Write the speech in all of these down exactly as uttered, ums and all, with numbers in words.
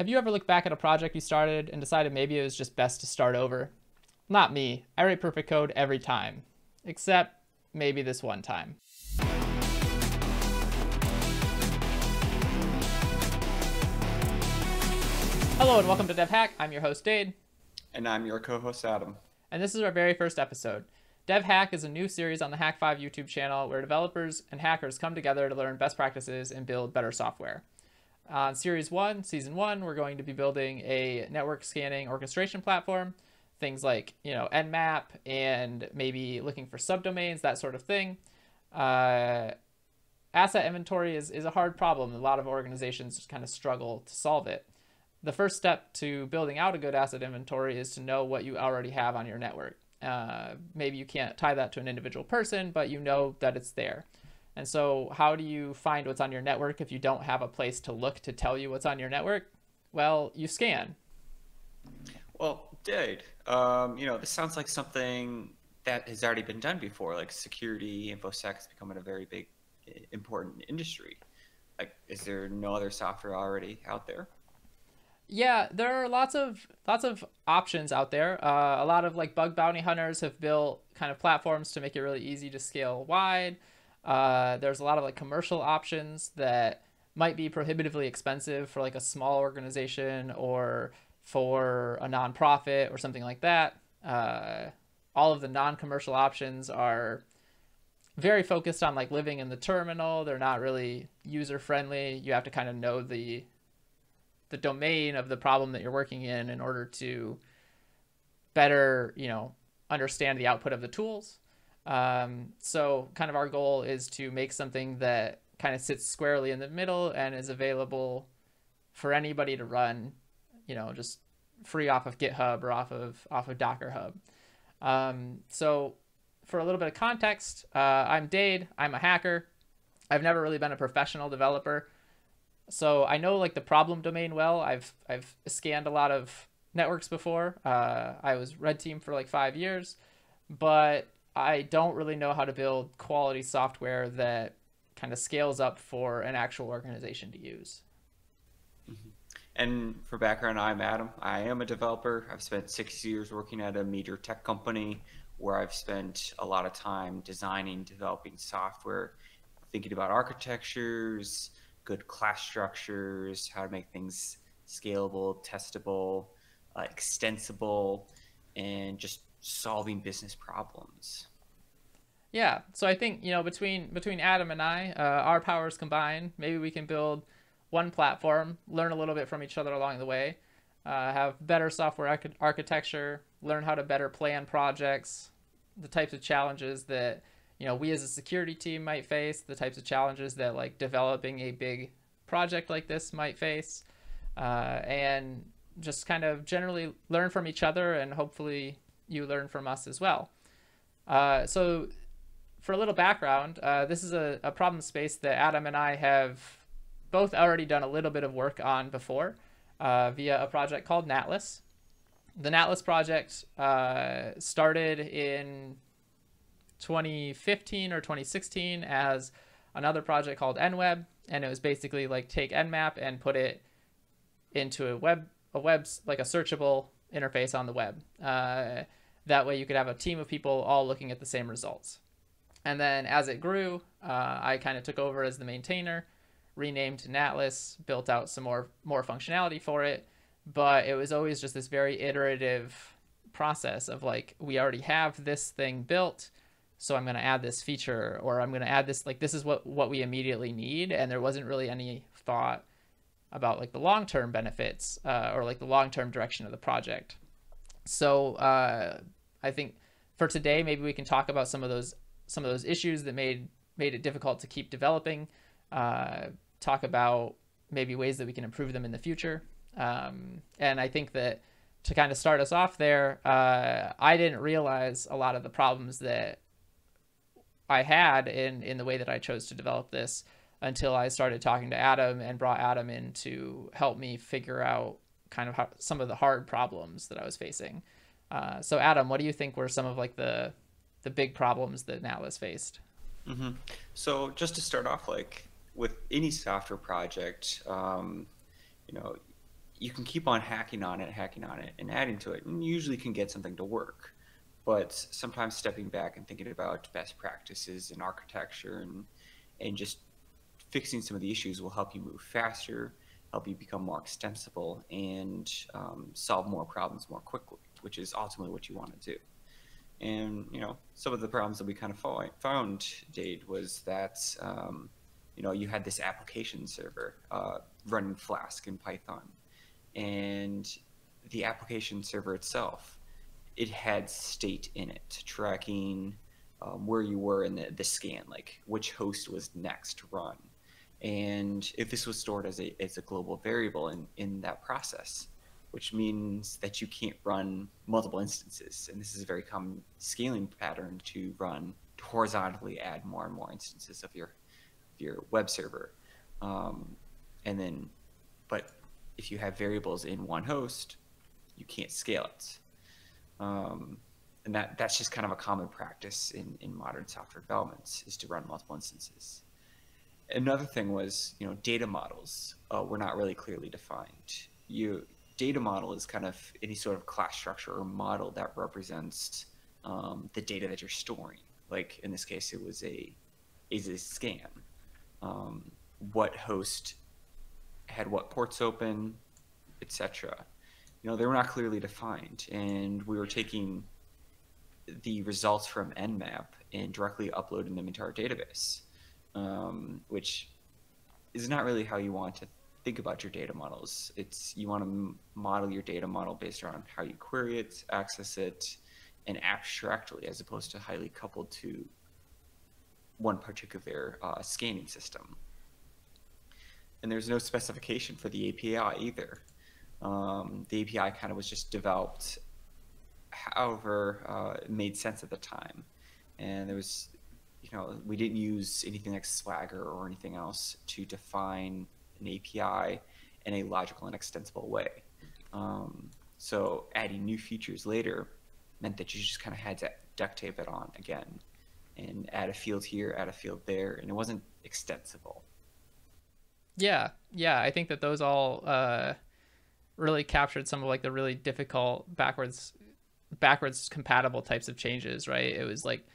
Have you ever looked back at a project you started and decided maybe it was just best to start over? Not me. I write perfect code every time, except maybe this one time. Hello and welcome to DevHack. I'm your host, Dade. And I'm your co-host, Adam. And this is our very first episode. DevHack is a new series on the Hak five YouTube channel where developers and hackers come together to learn best practices and build better software. On Series one, Season one, we're going to be building a network scanning orchestration platform, things like, you know, N map and maybe looking for subdomains, that sort of thing. Uh, asset inventory is, is a hard problem. A lot of organizations just kind of struggle to solve it. The first step to building out a good asset inventory is to know what you already have on your network. Uh, maybe you can't tie that to an individual person, but you know that it's there. And so how do you find what's on your network if you don't have a place to look to tell you what's on your network? Well, you scan. Well, Dade, um, you know, this sounds like something that has already been done before, like security, InfoSec is becoming a very big, important industry. Like, is there no other software already out there? Yeah, there are lots of lots of options out there. Uh, a lot of like bug bounty hunters have built kind of platforms to make it really easy to scale wide. Uh, there's a lot of like commercial options that might be prohibitively expensive for like a small organization or for a nonprofit or something like that. Uh, all of the non-commercial options are very focused on like living in the terminal. They're not really user-friendly. You have to kind of know the the domain of the problem that you're working in in order to better, you know, understand the output of the tools. Um, so kind of our goal is to make something that kind of sits squarely in the middle and is available for anybody to run, you know, just free off of GitHub or off of, off of Docker Hub. Um, so for a little bit of context, uh, I'm Dade, I'm a hacker. I've never really been a professional developer. So I know like the problem domain well. I've I've scanned a lot of networks before. Uh, I was red team for like five years, but I don't really know how to build quality software that kind of scales up for an actual organization to use. And for background, I'm Adam. I am a developer. I've spent six years working at a major tech company where I've spent a lot of time designing, developing software, thinking about architectures, good class structures, how to make things scalable, testable, uh, extensible, and just solving business problems. Yeah, so I think, you know, between between Adam and I, uh, our powers combined, maybe we can build one platform, learn a little bit from each other along the way, uh, have better software arch- architecture, learn how to better plan projects, the types of challenges that, you know, we as a security team might face, the types of challenges that like developing a big project like this might face, uh, and just kind of generally learn from each other, and hopefully you learn from us as well. Uh, so for a little background, uh, this is a, a problem space that Adam and I have both already done a little bit of work on before uh, via a project called Natlas. The Natlas project uh, started in twenty fifteen or twenty sixteen as another project called N web, and it was basically like take N map and put it into a web a web like a searchable interface on the web. Uh, that way you could have a team of people all looking at the same results. And then as it grew, uh, I kind of took over as the maintainer, renamed Natlas, built out some more more functionality for it, but it was always just this very iterative process of like, we already have this thing built, so I'm going to add this feature, or I'm going to add this, like, this is what, what we immediately need. And there wasn't really any thought about like the long-term benefits uh, or like the long-term direction of the project. So uh, I think for today, maybe we can talk about some of those, some of those issues that made, made it difficult to keep developing, uh, talk about maybe ways that we can improve them in the future. Um, and I think that to kind of start us off there, uh, I didn't realize a lot of the problems that I had in, in the way that I chose to develop this until I started talking to Adam and brought Adam in to help me figure out kind of how, some of the hard problems that I was facing. Uh, so Adam, what do you think were some of like the, the big problems that Natlas faced? Mm-hmm. So just to start off, like with any software project, um, you know, you can keep on hacking on it, hacking on it, and adding to it, and usually can get something to work. But sometimes stepping back and thinking about best practices and architecture and, and just fixing some of the issues will help you move faster, help you become more extensible, and um, solve more problems more quickly, which is ultimately what you want to do. And, you know, some of the problems that we kind of found, Dade, was that, um, you know, you had this application server uh, running Flask in Python, and the application server itself, it had state in it, tracking um, where you were in the, the scan, like which host was next to run. And if this was stored as a, as a global variable in, in that process, which means that you can't run multiple instances. And this is a very common scaling pattern to run, to horizontally add more and more instances of your, of your web server. Um, and then, but if you have variables in one host, you can't scale it. Um, and that, that's just kind of a common practice in, in modern software developments, is to run multiple instances. Another thing was, you know, data models uh, were not really clearly defined. You, data model is kind of any sort of class structure or model that represents um, the data that you're storing. Like in this case, it was a, is a scan. Um, what host had what ports open, et cetera. You know, they were not clearly defined, and we were taking the results from N map and directly uploading them into our database, um, which is not really how you want to think about your data models. It's, you want to model your data model based on how you query it, access it, and abstractly, as opposed to highly coupled to one particular uh, scanning system. And there's no specification for the A P I either. Um, the A P I kind of was just developed however uh, it made sense at the time. And there was, you know, we didn't use anything like Swagger or anything else to define an A P I in a logical and extensible way. Um, so adding new features later meant that you just kind of had to duct tape it on again and add a field here, add a field there, and it wasn't extensible. Yeah, yeah, I think that those all uh, really captured some of like the really difficult backwards, backwards compatible types of changes, right? It was like,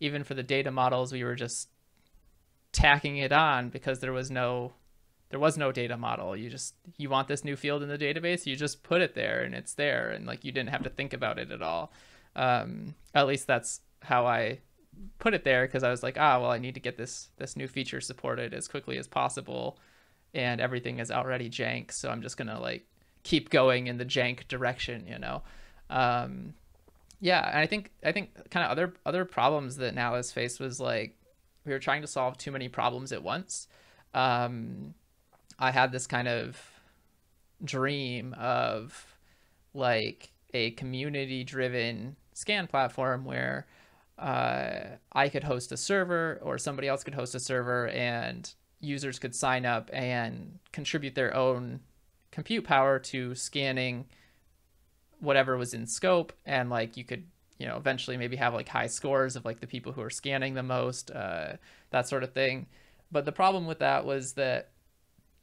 even for the data models, we were just tacking it on because there was no, there was no data model. You just, you want this new field in the database, you just put it there and it's there. And like, you didn't have to think about it at all. Um, at least that's how I put it there. Cause I was like, ah, well, I need to get this, this new feature supported as quickly as possible. And everything is already jank. So I'm just going to like keep going in the jank direction, you know? Um, yeah. And I think, I think kind of other, other problems that Natlas faced was like, we were trying to solve too many problems at once. Um, I had this kind of dream of like a community driven scan platform where uh, I could host a server or somebody else could host a server and users could sign up and contribute their own compute power to scanning whatever was in scope. And like you could, you know, eventually maybe have like high scores of like the people who are scanning the most, uh, that sort of thing. But the problem with that was that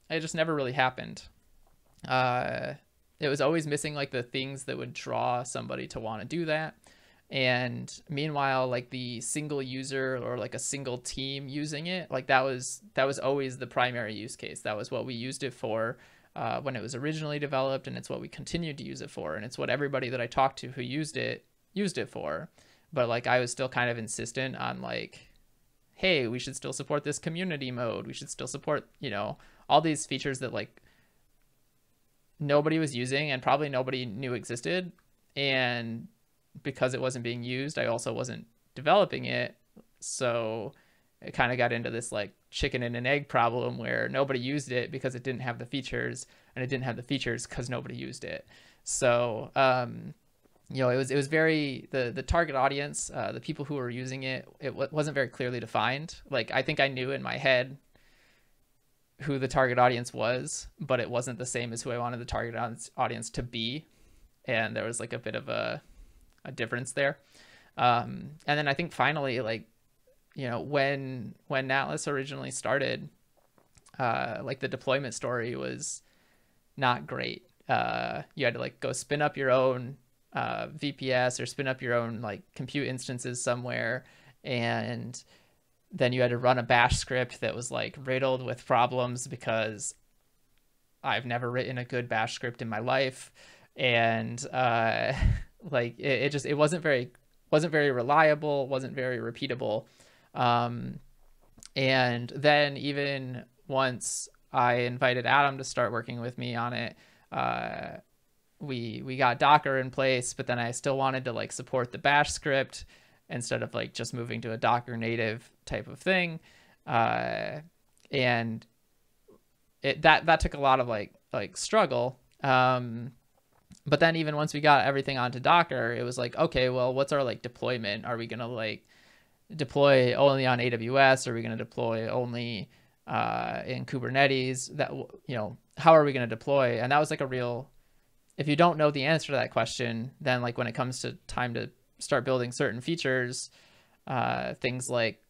it just never really happened. Uh, it was always missing like the things that would draw somebody to want to do that. And meanwhile, like the single user or like a single team using it, like that was, that was always the primary use case. That was what we used it for uh, when it was originally developed, and it's what we continued to use it for. And it's what everybody that I talked to who used it, used it for. But like, I was still kind of insistent on like, hey, we should still support this community mode. We should still support, you know, all these features that like nobody was using and probably nobody knew existed. And because it wasn't being used, I also wasn't developing it. So it kind of got into this like chicken and an egg problem where nobody used it because it didn't have the features, and it didn't have the features because nobody used it. So, um, you know, it was, it was very, the, the target audience, uh, the people who were using it, it wasn't very clearly defined. Like, I think I knew in my head who the target audience was, but it wasn't the same as who I wanted the target audience to be. And there was like a bit of a, a difference there. Um, and then I think finally, like, you know, when, when Natlas originally started, uh, like the deployment story was not great. uh, you had to like go spin up your own uh, V P S or spin up your own like compute instances somewhere. And then you had to run a bash script that was like riddled with problems because I've never written a good bash script in my life. And uh, like it, it just, it wasn't very, wasn't very reliable, wasn't very repeatable. Um, and then even once I invited Adam to start working with me on it, uh, we, we got Docker in place, but then I still wanted to like support the bash script instead of like just moving to a Docker native type of thing. Uh, and it, that, that took a lot of like, like struggle. Um, But then even once we got everything onto Docker, it was like, okay, well, what's our like deployment? Are we going to like deploy only on A W S? Are we going to deploy only uh, in Kubernetes? That, you know, how are we going to deploy? And that was like a real, if you don't know the answer to that question, then like when it comes to time to start building certain features, uh, things like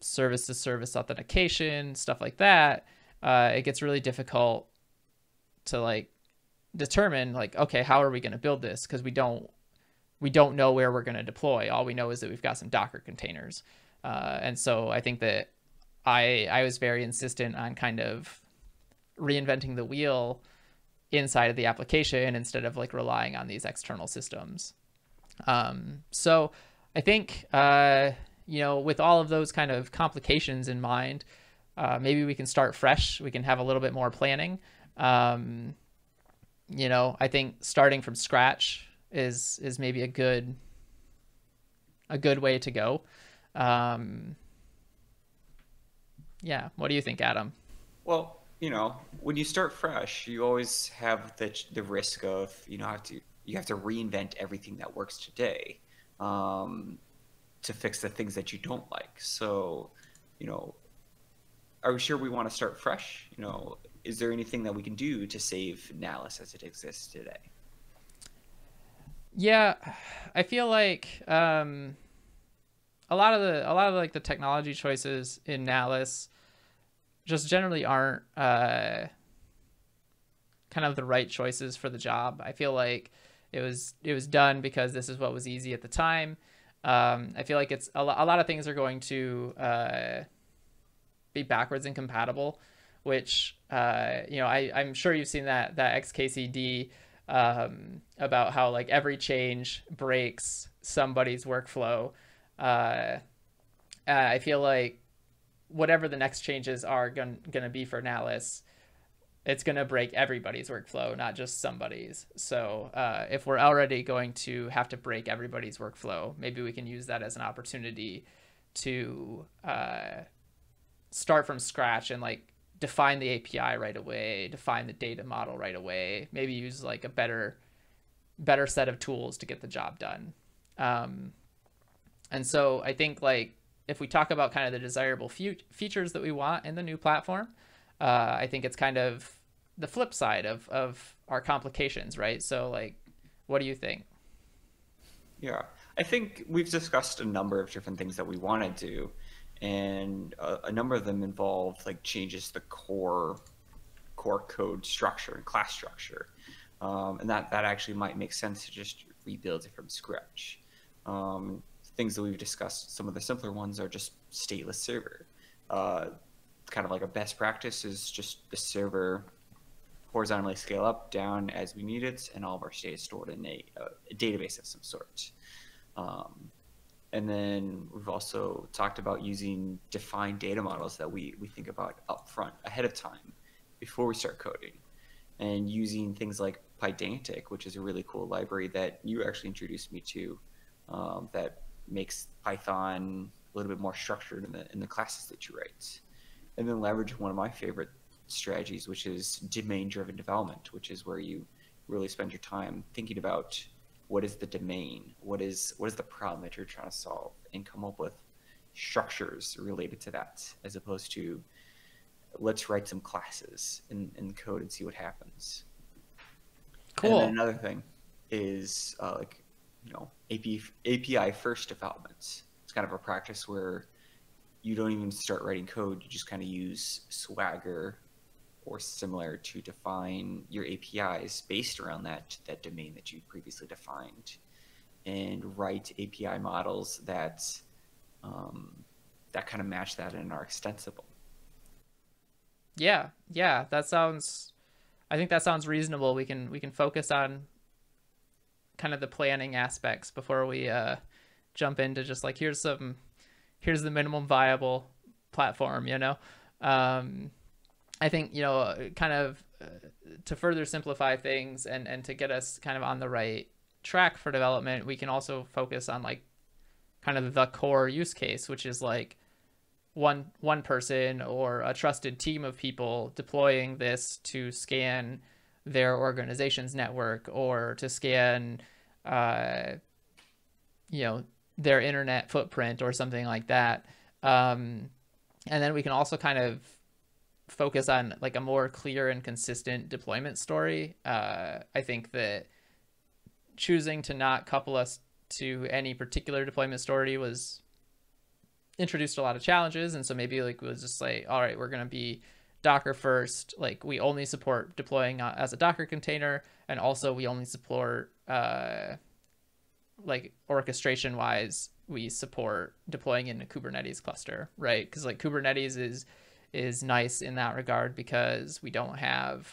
service to service authentication, stuff like that, uh, it gets really difficult to like determine like, okay, how are we going to build this? Because we don't, we don't know where we're going to deploy. All we know is that we've got some Docker containers. Uh, and so I think that I, I was very insistent on kind of reinventing the wheel inside of the application instead of like relying on these external systems. Um, so I think, uh, you know, with all of those kind of complications in mind, uh, maybe we can start fresh. We can have a little bit more planning. Um, You know, I think starting from scratch is is maybe a good a good way to go. Um, yeah, what do you think, Adam? Well, you know, when you start fresh, you always have the the risk of you know have to you have to reinvent everything that works today um, to fix the things that you don't like. So, you know, are we sure we want to start fresh? You know. Is there anything that we can do to save Natlas as it exists today? Yeah, I feel like um, a lot of the a lot of like the technology choices in Natlas just generally aren't uh, kind of the right choices for the job. I feel like it was it was done because this is what was easy at the time. Um, I feel like it's a, a lot of things are going to uh, be backwards incompatible, which, uh, you know, I, I'm sure you've seen that, that X K C D um, about how like every change breaks somebody's workflow. Uh, I feel like whatever the next changes are going to be for Natlas, it's going to break everybody's workflow, not just somebody's. So uh, if we're already going to have to break everybody's workflow, maybe we can use that as an opportunity to uh, start from scratch and like, define the A P I right away, define the data model right away, maybe use like a better, better set of tools to get the job done. Um, and so I think like, if we talk about kind of the desirable fe features that we want in the new platform, uh, I think it's kind of the flip side of, of our complications, right? So like, what do you think? Yeah, I think we've discussed a number of different things that we want to do. And a, a number of them involve like changes to the core core code structure and class structure, um, and that that actually might make sense to just rebuild it from scratch. Um, things that we've discussed, some of the simpler ones are just stateless server. Uh, kind of like a best practice is just the server horizontally scale up, down as we need it, and all of our data is stored in a, a database of some sort. Um, And then we've also talked about using defined data models that we, we think about up front, ahead of time, before we start coding. And using things like Pydantic, which is a really cool library that you actually introduced me to, um, that makes Python a little bit more structured in the, in the classes that you write. And then leverage one of my favorite strategies, which is domain-driven development, which is where you really spend your time thinking about what is the domain? What is what is the problem that you're trying to solve, and come up with structures related to that, as opposed to let's write some classes in, in code and see what happens. Cool. And then another thing is uh, like you know A P I first development. It's kind of a practice where you don't even start writing code. You just kind of use Swagger or similar to define your A P Is based around that, that domain that you previously defined, and write A P I models that, um, that kind of match that and are extensible. Yeah, yeah, that sounds, I think that sounds reasonable. We can, we can focus on kind of the planning aspects before we uh, jump into just like, here's some, here's the minimum viable platform, you know? Um, I think, you know, kind of uh, to further simplify things and, and to get us kind of on the right track for development, we can also focus on like kind of the core use case, which is like one, one person or a trusted team of people deploying this to scan their organization's network or to scan, uh, you know, their internet footprint or something like that. Um, and then we can also kind of focus on like a more clear and consistent deployment story. Uh, I think that choosing to not couple us to any particular deployment story was introduced a lot of challenges. And so maybe like we'll just say, all right, we're going to be Docker first. Like we only support deploying as a Docker container. And also we only support, uh, like orchestration wise, we support deploying in a Kubernetes cluster, right? Cause like Kubernetes is, is nice in that regard because we don't have,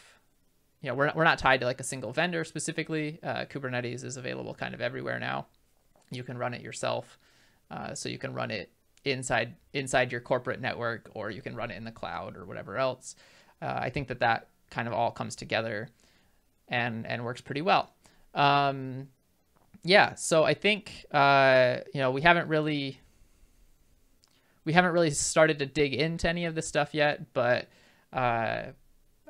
you know, we're not, we're not tied to like a single vendor specifically. Uh, Kubernetes is available kind of everywhere now. You can run it yourself. Uh, so you can run it inside, inside your corporate network, or you can run it in the cloud or whatever else. Uh, I think that that kind of all comes together and, and works pretty well. Um, yeah. So I think, uh, you know, we haven't really, we haven't really started to dig into any of this stuff yet, but uh,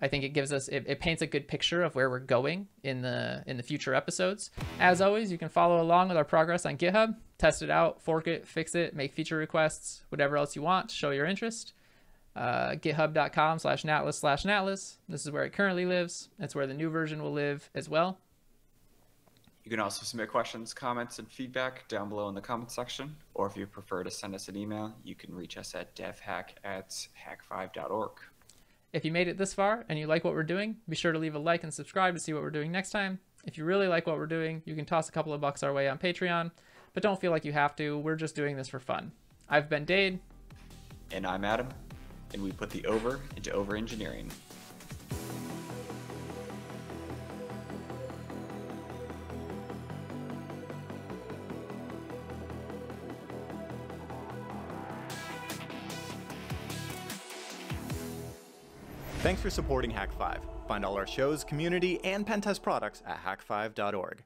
I think it gives us, it, it paints a good picture of where we're going in the in the future episodes. As always, you can follow along with our progress on GitHub, test it out, fork it, fix it, make feature requests, whatever else you want, show your interest. Uh, GitHub.com slash Natlas slash Natlas. This is where it currently lives. That's where the new version will live as well. You can also submit questions, comments, and feedback down below in the comments section, or if you prefer to send us an email, you can reach us at devhack at hak five dot org. If you made it this far and you like what we're doing, be sure to leave a like and subscribe to see what we're doing next time. If you really like what we're doing, you can toss a couple of bucks our way on Patreon, but don't feel like you have to. We're just doing this for fun. I've been Dade. And I'm Adam, and we put the over into over engineering. Thanks for supporting Hak five. Find all our shows, community, and pentest products at hak five dot org.